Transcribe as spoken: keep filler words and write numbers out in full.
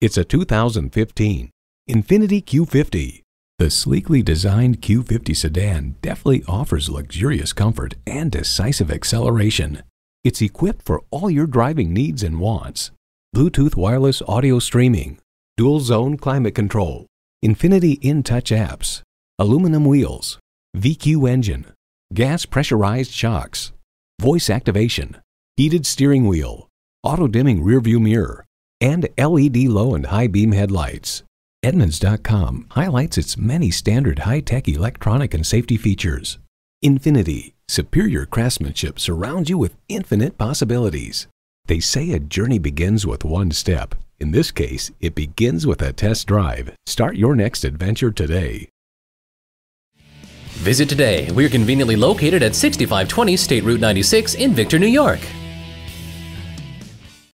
It's a two thousand fifteen Infiniti Q fifty. The sleekly designed Q fifty sedan definitely offers luxurious comfort and decisive acceleration. It's equipped for all your driving needs and wants. Bluetooth wireless audio streaming, dual zone climate control, Infiniti InTouch apps, aluminum wheels, V Q engine, gas pressurized shocks, voice activation, heated steering wheel, auto dimming rearview mirror, and L E D low and high beam headlights. Edmunds dot com highlights its many standard high-tech electronic and safety features. Infiniti, superior craftsmanship surrounds you with infinite possibilities. They say a journey begins with one step. In this case, it begins with a test drive. Start your next adventure today. Visit today. We're conveniently located at sixty-five twenty State Route ninety-six in Victor, New York.